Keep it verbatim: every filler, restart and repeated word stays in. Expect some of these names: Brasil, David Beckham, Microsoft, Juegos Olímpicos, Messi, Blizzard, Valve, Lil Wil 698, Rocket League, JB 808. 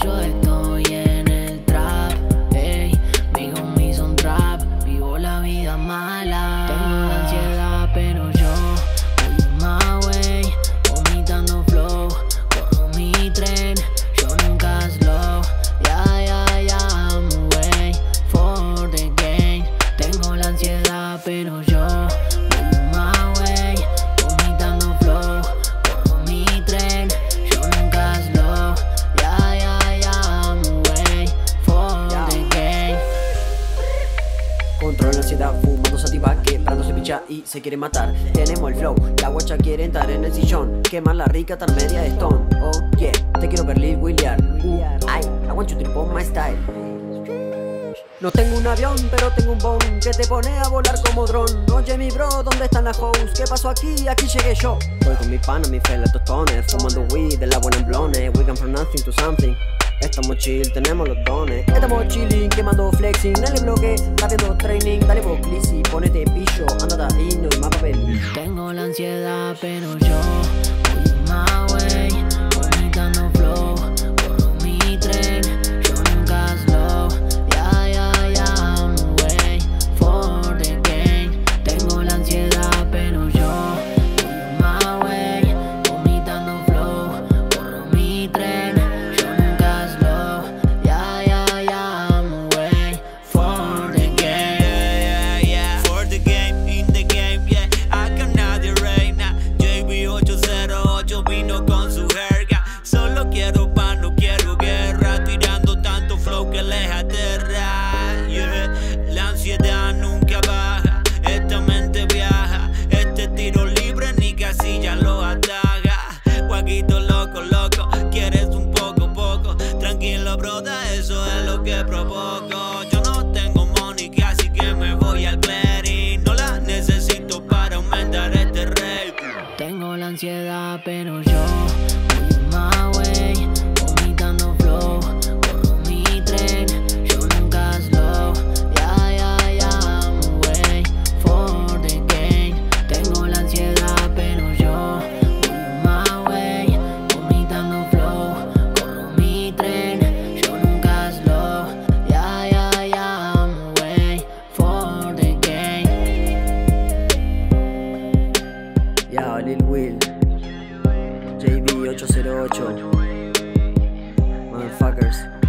yo estoy en el trap. Ey, mis homies son trap, vivo la vida mala. Tengo ansiedad, pero yo voy my way, vomitando flow, cojo mi tren, yo nunca slow. Ya, ya, ya, I'm away for the game. Tengo la ansiedad, pero yo voy my way, vomitando flow, cojo mi tren, yo nunca slow. Ya, ya, ya, I'm away for yeah. the game. Control la ansiedad, fumando sativa, quebrando se picha y se quiere matar. Tenemos el flow, la guacha quiere entrar en el sillón, quemar la rica tan media de stone. Oh yeah, te quiero ver Lil Wil. Ay, I want you to pop my style. No tengo un avión, pero tengo un bone que te pone a volar como dron. Oye mi bro, ¿dónde están las hoes? ¿Qué pasó aquí? Aquí llegué yo. Voy con mi pana, mi fela, tostones, fumando weed de la buena en blones. We come from nothing to something. Estamos chill, tenemos los dones. Estamos chilling, quemando flexing. Dale bloque, haciendo training. Dale voclisi, ponete pillo, anda lindo y más papel. Tengo la ansiedad, pero yo voy my way, vomitando flow, corro mi tren, yo nunca slow. Ya, ya, ya, I'm away for the game. Tengo la ansiedad, pero yo voy my way, vomitando flow, corro mi tren, yo nunca slow. Ya, ya, ya, I'm away for the game. Yeah, yeah, yeah, for the game, in the game, yeah. Acá nadie reina. J B ocho cero ocho vino con su jerga. Solo quiero pan, no quiero guerra. Tirando tanto flow que les aterra. Yeah. La ansiedad nunca baja, esta mente viaja. Este tiro libre ni casilla lo ataca. Guaguito loco, loco, quieres un poco, poco. Tranquilo, broda, eso es lo que provoco. Yo no tengo money, así que me voy al clearing. No la necesito para aumentar este rey. Tengo la ansiedad, pero yo voy my way, vomitando flow, corro mi tren, yo nunca slow. Ya, ya, ya, I'm away for the game. Tengo la ansiedad, pero yo voy my way, vomitando flow, corro mi tren, yo nunca slow. Ya, ya, ya, I'm away for the game. Ya, Lil Wil, J B ocho cero ocho, motherfuckers.